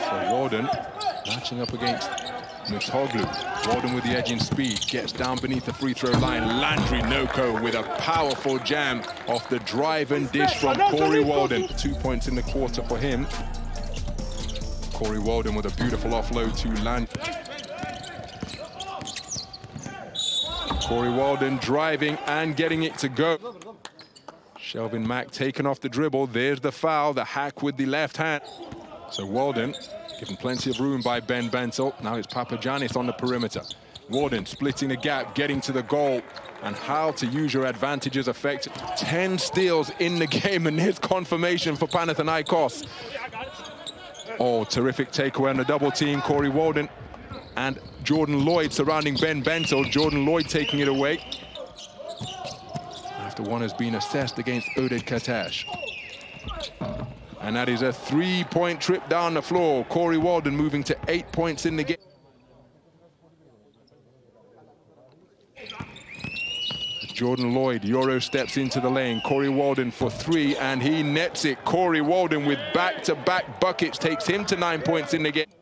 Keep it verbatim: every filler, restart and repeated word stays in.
So Jordan matching up against Mitoglu. Jordan with the edge in speed, gets down beneath the free throw line. Landry Noko with a powerful jam off the drive and dish from Corey Walden. Two points in the quarter for him. Corey Walden with a beautiful offload to Landry. Corey Walden driving and getting it to go. Shelvin Mack taken off the dribble. There's the foul, the hack with the left hand. So Walden given plenty of room by Ben Bentil. Now it's Papa Giannis on the perimeter. Walden splitting the gap, getting to the goal. And how to use your advantages effect. ten steals in the game, and there's confirmation for Panathinaikos. Oh, terrific takeaway on the double team. Corey Walden and Jordan Lloyd surrounding Ben Bentil. Jordan Lloyd taking it away. After one has been assessed against Oded Katesh. And that is a three-point trip down the floor. Corey Walden moving to eight points in the game. Jordan Lloyd, Euro steps into the lane. Corey Walden for three, and he nets it. Corey Walden with back-to-back buckets takes him to nine points in the game.